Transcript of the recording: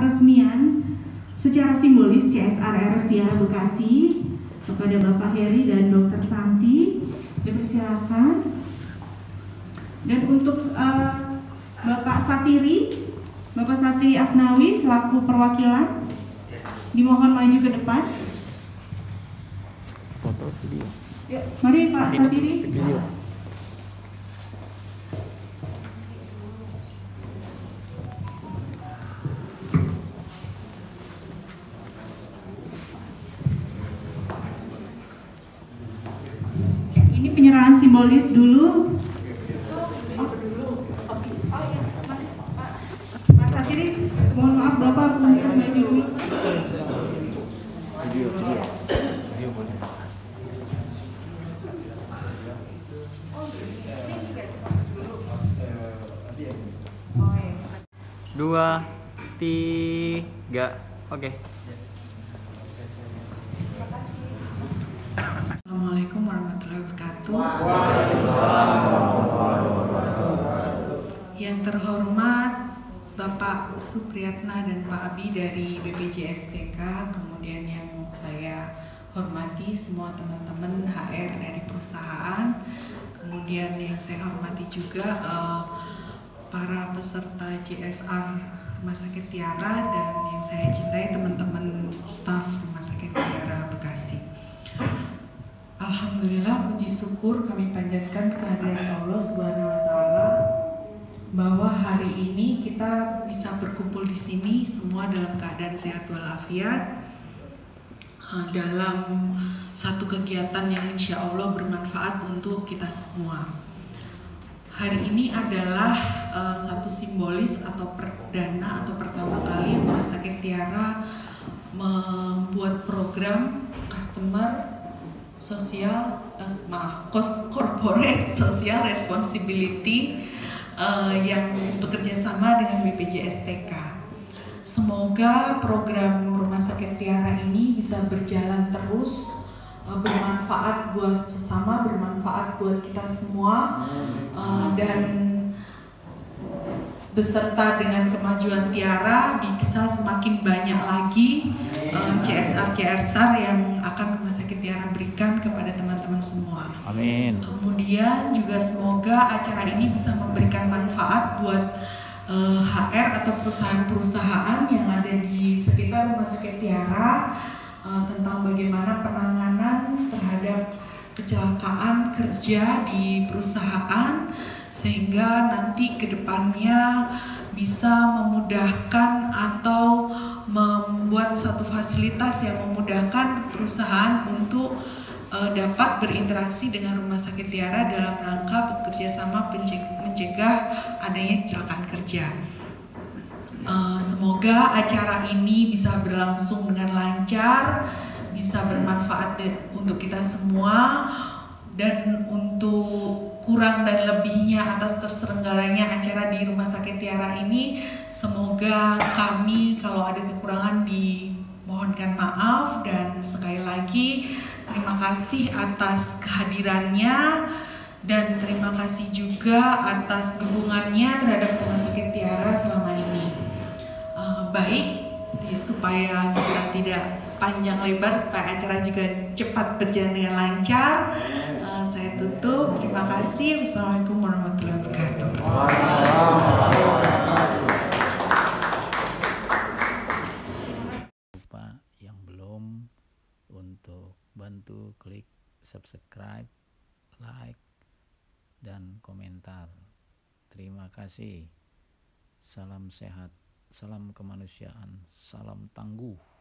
peresmian secara simbolis CSR RS Tiara Bekasi kepada Bapak Heri dan Dr. Santi. Dipersilakan. Dan untuk Bapak Satiri Asnawi selaku perwakilan dimohon maju ke depan. Foto video. Ya, mari Pak Satiri. Video. Ini penyerahan simbolis dulu. Dua, tiga, oke. Assalamualaikum warahmatullahi wabarakatuh. Yang terhormat Bapak Supriyatna dan Pak Abi dari BPJS TK, kemudian yang saya hormati semua teman-teman HR dari perusahaan, kemudian yang saya hormati juga para peserta CSR Rumah Sakit Tiara dan yang saya cintai teman-teman staf Rumah Sakit Tiara Bekasi. Alhamdulillah, puji syukur kami panjatkan kehadiran Allah Subhanahu wa Ta'ala bahwa hari ini kita bisa berkumpul di sini semua dalam keadaan sehat walafiat dalam satu kegiatan yang insya Allah bermanfaat untuk kita semua. Hari ini adalah satu simbolis atau perdana atau pertama kali Rumah Sakit Tiara membuat program corporate social responsibility yang bekerja sama dengan BPJS TK. Semoga program Rumah Sakit Tiara ini bisa berjalan terus, bermanfaat buat sesama, bermanfaat buat kita semua, dan beserta dengan kemajuan Tiara bisa semakin banyak lagi CSR yang akan Rumah Sakit Tiara berikan kepada teman-teman semua. Amin. Kemudian juga semoga acara ini bisa memberikan manfaat buat HR atau perusahaan-perusahaan yang ada di sekitar Rumah Sakit Tiara tentang bagaimana penanganan terhadap kecelakaan kerja di perusahaan, sehingga nanti kedepannya bisa memudahkan atau membuat satu fasilitas yang memudahkan perusahaan untuk dapat berinteraksi dengan Rumah Sakit Tiara dalam rangka bekerjasama mencegah adanya kecelakaan kerja. Semoga acara ini bisa berlangsung dengan lancar, bisa bermanfaat untuk kita semua, dan untuk kurang dan lebihnya atas terselenggaranya acara di Rumah Sakit Tiara ini, semoga kami kalau ada kekurangan dimohonkan maaf, dan sekali lagi terima kasih atas kehadirannya dan terima kasih juga atas dukungannya terhadap Rumah Sakit Tiara selama ini. Baik, supaya kita tidak panjang lebar, supaya acara juga cepat berjalan dengan lancar, saya tutup. Terima kasih. Wassalamualaikum warahmatullahi wabarakatuh. Lupa yang belum untuk bantu klik subscribe, like, dan komentar. Terima kasih. Salam sehat. Salam kemanusiaan, salam tangguh.